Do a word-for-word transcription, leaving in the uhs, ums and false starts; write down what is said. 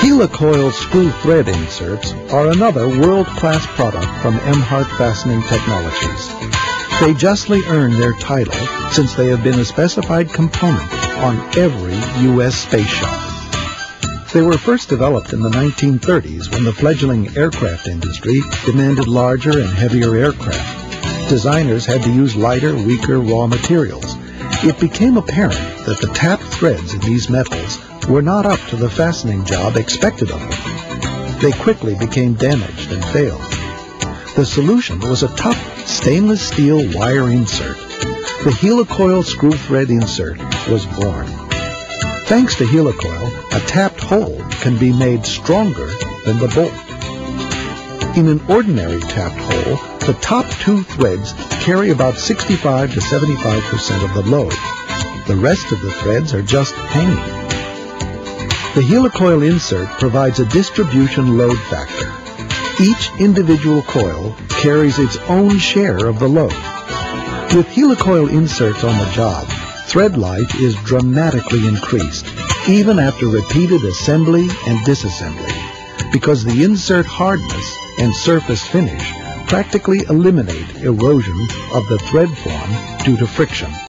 Helicoil screw thread inserts are another world-class product from Emhart Fastening Technologies. They justly earn their title since they have been a specified component on every U S space shuttle. They were first developed in the nineteen thirties when the fledgling aircraft industry demanded larger and heavier aircraft. Designers had to use lighter, weaker raw materials. It became apparent that the tapped threads in these metals were not up to the fastening job expected of them. They quickly became damaged and failed. The solution was a tough stainless steel wire insert. The Helicoil screw thread insert was born. Thanks to Helicoil, a tapped hole can be made stronger than the bolt. In an ordinary tapped hole, the top two threads carry about sixty-five to seventy-five percent of the load. The rest of the threads are just hanging. The Helicoil insert provides a distribution load factor. Each individual coil carries its own share of the load. With Helicoil inserts on the job, thread life is dramatically increased, even after repeated assembly and disassembly, because the insert hardness and surface finish practically eliminate erosion of the thread form due to friction.